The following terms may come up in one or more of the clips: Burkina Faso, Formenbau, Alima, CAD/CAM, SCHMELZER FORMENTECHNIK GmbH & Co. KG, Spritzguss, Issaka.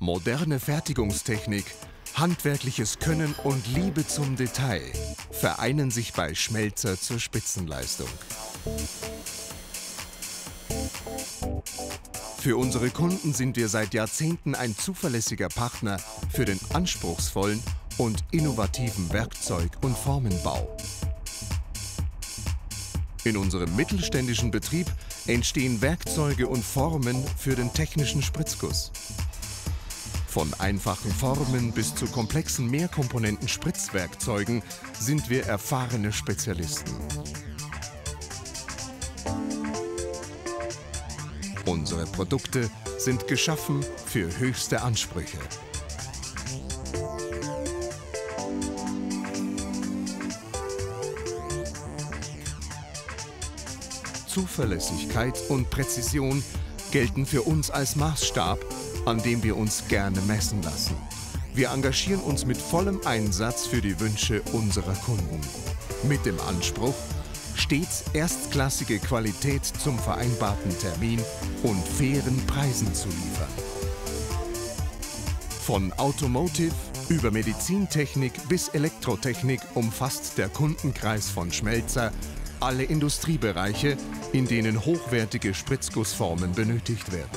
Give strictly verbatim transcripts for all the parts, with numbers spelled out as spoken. Moderne Fertigungstechnik, handwerkliches Können und Liebe zum Detail vereinen sich bei Schmelzer zur Spitzenleistung. Für unsere Kunden sind wir seit Jahrzehnten ein zuverlässiger Partner für den anspruchsvollen und innovativen Werkzeug- und Formenbau. In unserem mittelständischen Betrieb entstehen Werkzeuge und Formen für den technischen Spritzguss. Von einfachen Formen bis zu komplexen Mehrkomponenten-Spritzwerkzeugen sind wir erfahrene Spezialisten. Unsere Produkte sind geschaffen für höchste Ansprüche. Zuverlässigkeit und Präzision gelten für uns als Maßstab, an dem wir uns gerne messen lassen. Wir engagieren uns mit vollem Einsatz für die Wünsche unserer Kunden. Mit dem Anspruch, stets erstklassige Qualität zum vereinbarten Termin und fairen Preisen zu liefern. Von Automotive über Medizintechnik bis Elektrotechnik umfasst der Kundenkreis von Schmelzer alle Industriebereiche, in denen hochwertige Spritzgussformen benötigt werden.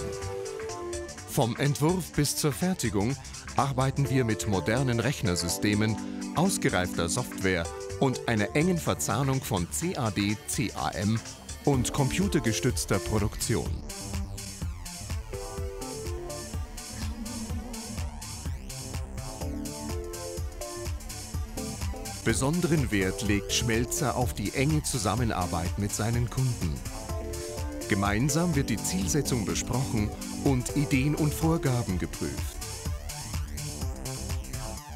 Vom Entwurf bis zur Fertigung arbeiten wir mit modernen Rechnersystemen, ausgereifter Software und einer engen Verzahnung von C A D, C A M und computergestützter Produktion. Besonderen Wert legt Schmelzer auf die enge Zusammenarbeit mit seinen Kunden. Gemeinsam wird die Zielsetzung besprochen und Ideen und Vorgaben geprüft.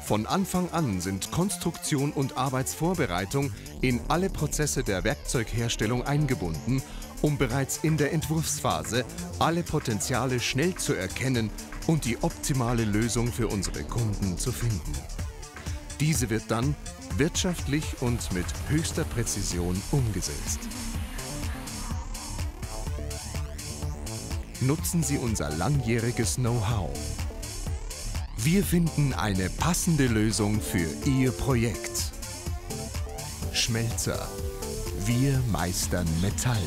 Von Anfang an sind Konstruktion und Arbeitsvorbereitung in alle Prozesse der Werkzeugherstellung eingebunden, um bereits in der Entwurfsphase alle Potenziale schnell zu erkennen und die optimale Lösung für unsere Kunden zu finden. Diese wird dann wirtschaftlich und mit höchster Präzision umgesetzt. Nutzen Sie unser langjähriges Know-how. Wir finden eine passende Lösung für Ihr Projekt. Schmelzer. Wir meistern Metall.